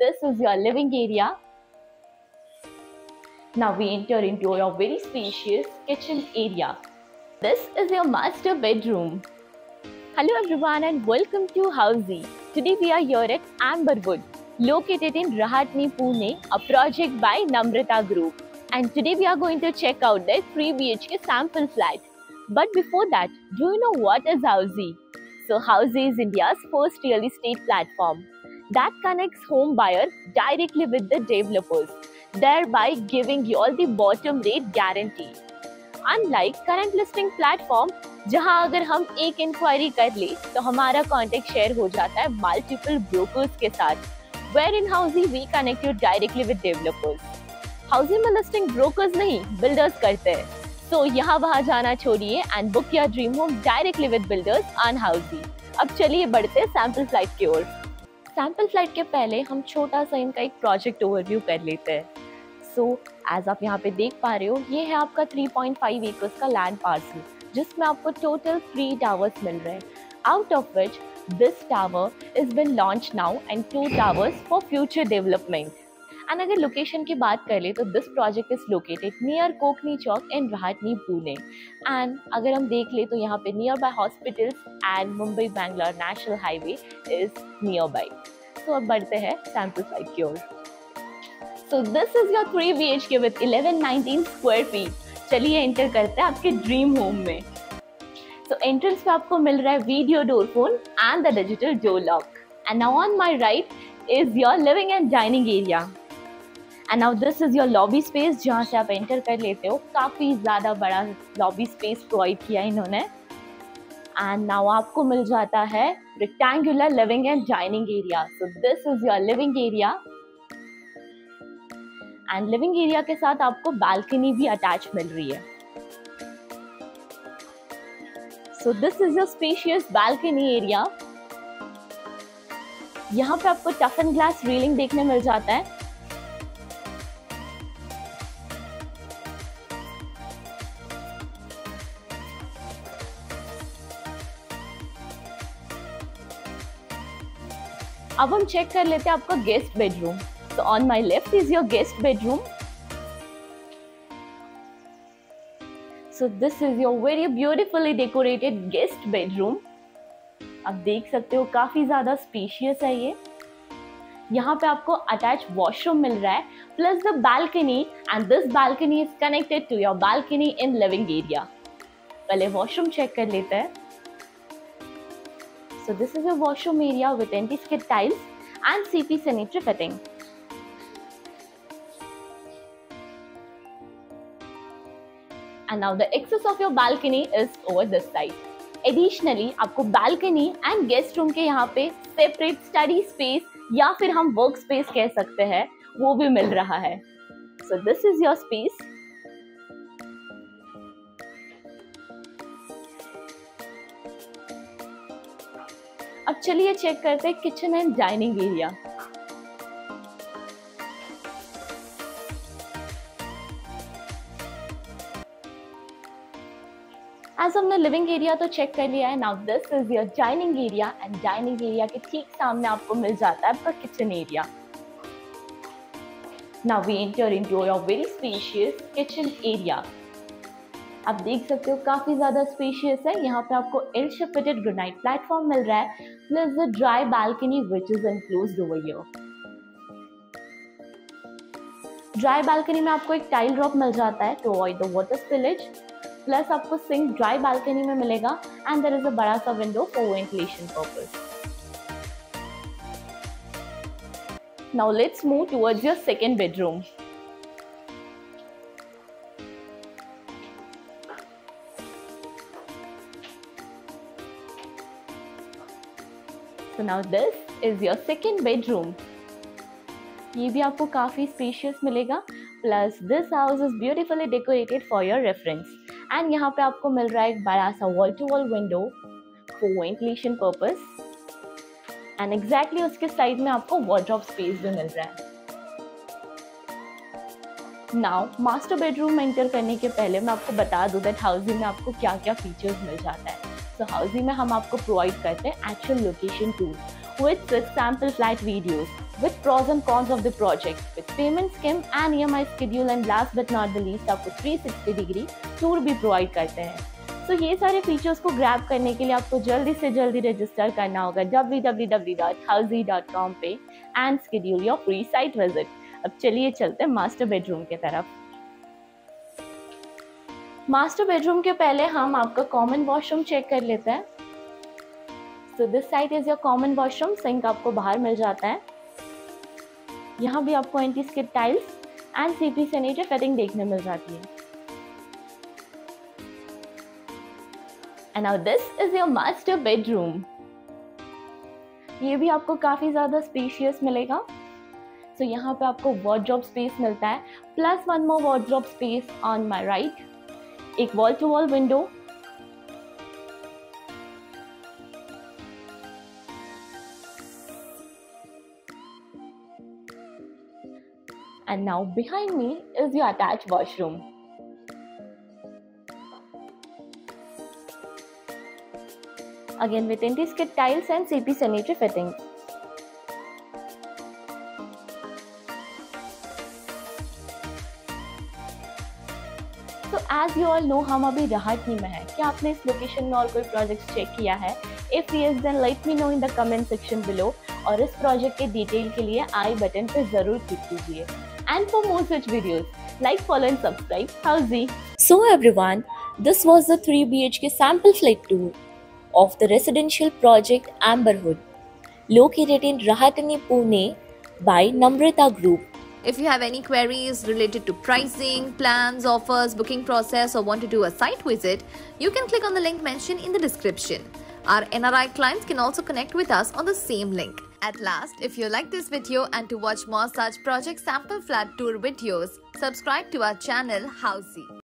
This is your living area. Now we enter into your very spacious kitchen area. This is your master bedroom. Hello everyone and welcome to Housiey. Today we are here at Amberwood, located in Rahatani, Pune, a project by Namrata Group. And today we are going to check out their 3 BHK sample flat. But before that, do you know what is Housiey? So Housiey is India's first real estate platform that connects home buyer directly with the developers, thereby giving you all the bottom rate guarantee. Unlike current listing platform, जहां अगर हम एक inquiry कर ले तो हमारा contact share हो जाता है मल्टीपल ब्रोकर्स के साथ, where in Housiey we connect you directly with developers. Housiey में लिस्टिंग ब्रोकर्स नहीं, बिल्डर्स करते हैं। तो यहाँ वहाँ जाना छोड़िए and book your dream home directly with builders on Housiey। अब चलिए बढ़ते सैंपल फ्लाइट की ओर। सैंपल फ्लाइट के पहले हम छोटा सा इनका एक प्रोजेक्ट ओवरव्यू कर लेते हैं। सो एज आप यहाँ पे देख पा रहे हो, ये है आपका 3.5 एकर्स का लैंड पार्सल, जिसमें आपको टोटल 3 टावर्स मिल रहे हैं, out of which this tower is been launch now and 2 towers for future development. And अगर लोकेशन की बात कर ले तो this project is located near Konkani Chowk in Rahatani, Pune. And अगर हम देख ले तो यहाँ पे near by hospitals and Mumbai Bangalore national highway is nearby. तो अब बढ़ते हैं सैंपल साइट की ओर। So this is your 3 BHK with 1119 square feet. चलिए एंटर करते हैं आपके ड्रीम होम में। सो एंट्रेंस पे आपको मिल रहा है video door phone and the digital door lock. And now on my right is your living and dining area. And now this is your lobby space, जहाँ से आप एंटर कर लेते हो। काफ़ी ज़्यादा बड़ा लॉबी स्पेस प्रोवाइड किया इन्होंने। एंड नाउ आपको मिल जाता है rectangular living and dining area. So this is your living area and living area के साथ आपको बालकनी भी अटैच मिल रही है। So this is your spacious balcony area. यहाँ पे आपको टफन ग्लास रेलिंग देखने मिल जाता है। अब हम चेक कर लेते हैं आपका guest bedroom. So on my left is your guest bedroom. So this is your very beautifully decorated guest bedroom. आप देख सकते हो काफी ज्यादा स्पेशियस है ये। यहाँ पे आपको अटैच वॉशरूम मिल रहा है plus the balcony, and this balcony is connected to your balcony in living area. पहले वॉशरूम चेक कर लेते हैं। So this is your washroom area with anti-skid tiles and CP sanitary fitting. And now the access of your balcony is over this side. Additionally, आपको balcony and guest room के यहाँ पे separate study space या फिर हम work space कह सकते हैं, वो भी मिल रहा है। So this is your space. अब चलिए चेक करते हैं किचन एंड डाइनिंग एरिया। आज हमने लिविंग एरिया तो चेक कर लिया है। Now this is your dining area and dining area के ठीक सामने आपको मिल जाता है आपका kitchen area. Now we enter into your very spacious kitchen area. आप देख सकते हो काफी ज्यादा स्पेशियस है। यहाँ पे आपको L shape fitted granite platform मिल रहा है plus the dry balcony which is enclosed over here. Dry balcony में आपको एक टाइल ड्रॉप मिल जाता है to avoid the water spillage, plus आपको सिंक ड्राई बालकनी में मिलेगा एंड देयर इज अ बड़ा सा window for ventilation purpose. Now let's move towards your second bedroom. So now this is your second bedroom. ये भी आपको काफी spacious मिलेगा plus this house is beautifully decorated for your reference. And यहाँ पे आपको मिल रहा है एक बड़ा सा wall to wall window for ventilation purpose, and exactly उसके साइड में आपको वार्डरोब स्पेस भी मिल रहा है। नाउ मास्टर बेडरूम में एंटर करने के पहले मैं आपको बता दूं दैट Housiey में आपको क्या क्या फीचर्स मिल जाता है। सो Housiey में हम आपको प्रोवाइड करते हैं actual location tour, quit with sample flight videos with pros and cons of the project, with payment scheme and EMI schedule, and last but not the least आपको 360 डिग्री टूर भी provide करते हैं। तो ये सारे features को grab करने के लिए आपको जल्दी से जल्दी रजिस्टर करना होगा www.housiey.com पे and schedule your free site visit. अब चलिए चलते हैं मास्टर बेडरूम के तरफ। मास्टर बेडरूम के पहले हम आपका कॉमन वॉशरूम चेक कर लेते हैं। So this side is your common washroom, sink आपको बाहर मिल जाता है। यहाँ भी आपको anti skid tiles and CP sanitary fitting देखने मिल जाती है। And now this is your master bedroom. ये भी आपको काफी ज्यादा स्पेशियस मिलेगा। सो यहाँ पे आपको वार्डरोब स्पेस मिलता है, plus one more wardrobe space on my right, एक wall to wall window, and now behind me is your attached washroom. Again with anti-skid tiles and CP sanitary fittings. तो as you all know, हम अभी राहतनी में हैं। क्या आपने इस location में और कोई प्रोजेक्ट चेक किया है? If yes, then let me know in the comment section below। और इस प्रोजेक्ट के डिटेल के लिए आई बटन पर जरूर क्लिक कीजिए। And for more such videos, like, follow and subscribe Housiey. So everyone, this was the 3 BHK sample flat tour of the residential project Amberwood, located in Rahatani, Pune, by Namrata Group. If you have any queries related to pricing, plans, offers, booking process, or want to do a site visit, you can click on the link mentioned in the description. Our NRI clients can also connect with us on the same link. At last, if you like this video and to watch more such project sample flat tour videos, subscribe to our channel Housiey.